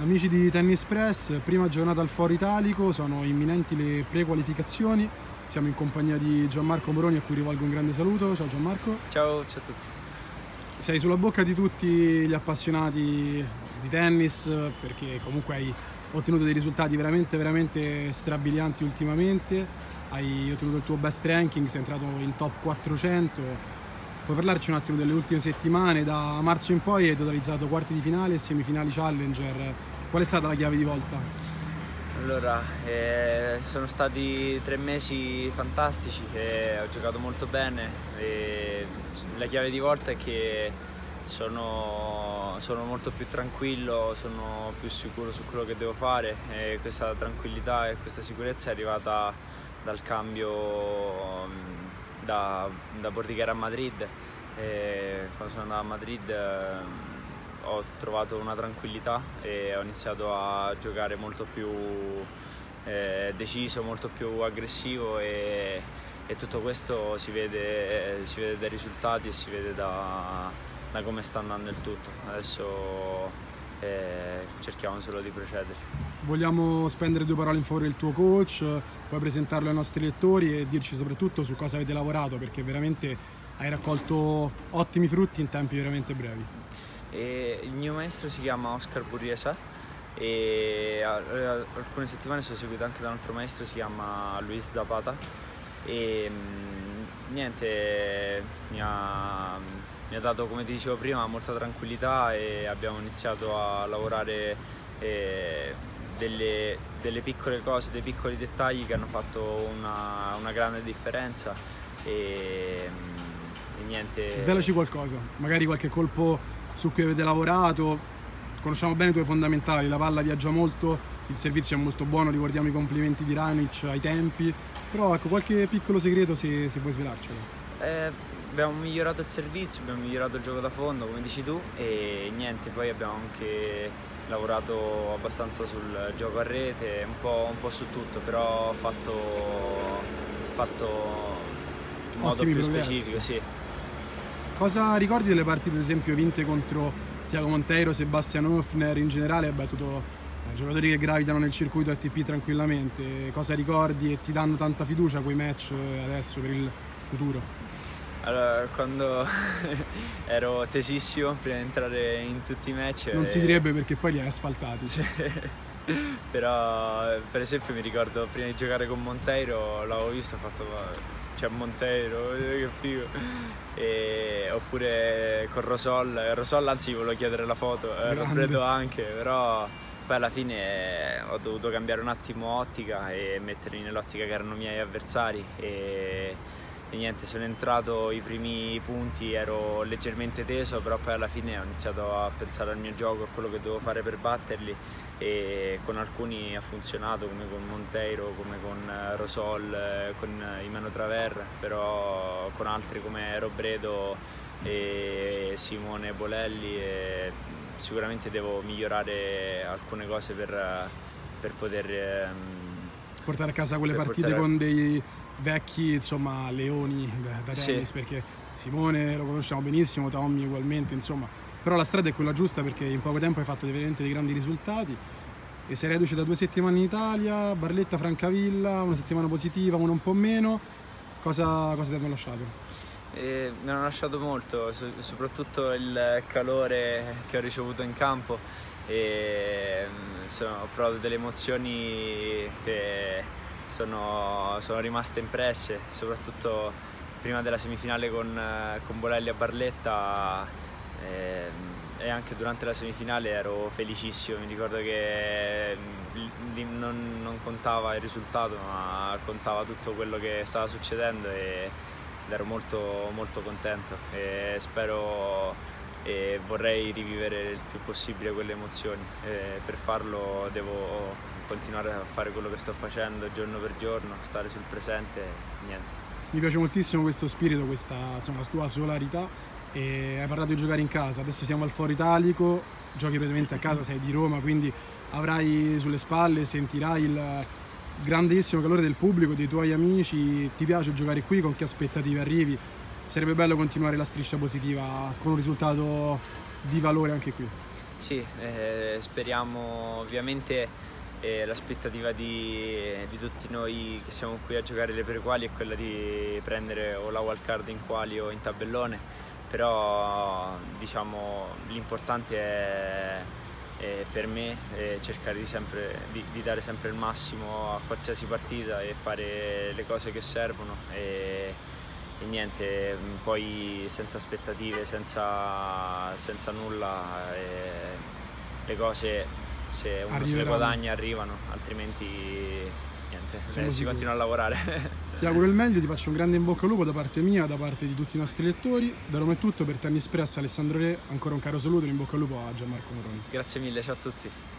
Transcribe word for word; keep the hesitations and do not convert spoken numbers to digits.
Amici di Tennis Press, prima giornata al Foro Italico, sono imminenti le prequalificazioni. Siamo in compagnia di Gianmarco Moroni, a cui rivolgo un grande saluto. Ciao Gianmarco. Ciao, ciao a tutti. Sei sulla bocca di tutti gli appassionati di tennis perché comunque hai ottenuto dei risultati veramente veramente strabilianti ultimamente. Hai ottenuto il tuo best ranking, sei entrato in top quattrocento. Puoi parlarci un attimo delle ultime settimane? Da marzo in poi hai totalizzato quarti di finale e semifinali Challenger. Qual è stata la chiave di volta? Allora, eh, sono stati tre mesi fantastici, eh, ho giocato molto bene. E la chiave di volta è che sono, sono molto più tranquillo, sono più sicuro su quello che devo fare. E questa tranquillità e questa sicurezza è arrivata dal cambio Da, da Bordighera a Madrid. E quando sono andato a Madrid eh, ho trovato una tranquillità e ho iniziato a giocare molto più eh, deciso, molto più aggressivo e, e tutto questo si vede, eh, si vede dai risultati e si vede da, da come sta andando il tutto. Adesso eh, cerchiamo solo di procedere. Vogliamo spendere due parole in favore del tuo coach, poi presentarlo ai nostri lettori e dirci soprattutto su cosa avete lavorato, perché veramente hai raccolto ottimi frutti in tempi veramente brevi. E il mio maestro si chiama Oscar Burriesa e alcune settimane sono seguito anche da un altro maestro, si chiama Luis Zapata, e niente, mi ha, mi ha dato, come ti dicevo prima, molta tranquillità e abbiamo iniziato a lavorare e Delle, delle piccole cose, dei piccoli dettagli che hanno fatto una, una grande differenza e, e niente. Svelaci qualcosa, magari qualche colpo su cui avete lavorato. Conosciamo bene i tuoi fondamentali, la palla viaggia molto, il servizio è molto buono, ricordiamo i complimenti di Ranić ai tempi, però ecco qualche piccolo segreto se, se puoi svelarcelo. Eh, abbiamo migliorato il servizio, abbiamo migliorato il gioco da fondo, come dici tu, e niente, poi abbiamo anche lavorato abbastanza sul gioco a rete, un po', un po' su tutto, però ho fatto, fatto in modo più specifico. Sì. Cosa ricordi delle partite, ad esempio, vinte contro Thiago Monteiro, Sebastian Hofner in generale? Beh, tutto, eh, giocatori che gravitano nel circuito A T P tranquillamente. Cosa ricordi e ti danno tanta fiducia quei match adesso per il futuro? Allora, quando ero tesissimo prima di entrare in tutti i match. Non e... si direbbe perché poi li hai asfaltati. Sì. Però per esempio mi ricordo prima di giocare con Monteiro, l'avevo visto, ho fatto c'è Monteiro, che figo. E... oppure con Rosol, Rosol anzi volevo chiedere la foto, Robredo anche, però poi alla fine ho dovuto cambiare un attimo ottica e mettermi nell'ottica che erano i miei avversari. E... E niente, sono entrato i primi punti, ero leggermente teso, però poi alla fine ho iniziato a pensare al mio gioco, a quello che dovevo fare per batterli, e con alcuni ha funzionato, come con Monteiro, come con Rosol, con Imano Traver, però con altri come Robredo e Simone Bolelli e sicuramente devo migliorare alcune cose per, per poter portare a casa quelle partite portare... con dei vecchi, insomma, leoni da, da tennis, sì. Perché Simone lo conosciamo benissimo, Tommy ugualmente, insomma, però la strada è quella giusta perché in poco tempo hai fatto veramente dei grandi risultati e sei reduce da due settimane in Italia, Barletta-Francavilla, una settimana positiva, una un po' meno. Cosa, cosa ti hanno lasciato? Eh, mi hanno lasciato molto, soprattutto il calore che ho ricevuto in campo e sono, ho provato delle emozioni che Sono, sono rimaste impresse, soprattutto prima della semifinale con, con Bolelli a Barletta eh, e anche durante la semifinale ero felicissimo, mi ricordo che non, non contava il risultato ma contava tutto quello che stava succedendo e ero molto, molto contento e spero e vorrei rivivere il più possibile quelle emozioni e per farlo devo continuare a fare quello che sto facendo giorno per giorno, stare sul presente, niente. Mi piace moltissimo questo spirito, questa insomma, tua solarità. E hai parlato di giocare in casa, adesso siamo al Foro Italico, giochi praticamente a casa, sei di Roma, quindi avrai sulle spalle, sentirai il grandissimo calore del pubblico, dei tuoi amici. Ti piace giocare qui? Con che aspettative arrivi? Sarebbe bello continuare la striscia positiva con un risultato di valore anche qui. Sì, eh, speriamo, ovviamente eh, l'aspettativa di, di tutti noi che siamo qui a giocare le prequali è quella di prendere o la wildcard in quali o in tabellone, però diciamo l'importante è, è per me è cercare di, sempre, di, di dare sempre il massimo a qualsiasi partita e fare le cose che servono e, e niente, poi senza aspettative, senza, senza nulla, eh, le cose se uno se le guadagna arrivano, altrimenti niente, eh, si continua a lavorare. Ti auguro il meglio, ti faccio un grande in bocca al lupo da parte mia, da parte di tutti i nostri lettori. Da Roma è tutto, per Tennis Press Alessandro Re, ancora un caro saluto e in bocca al lupo a Gianmarco Moroni. Grazie mille, ciao a tutti.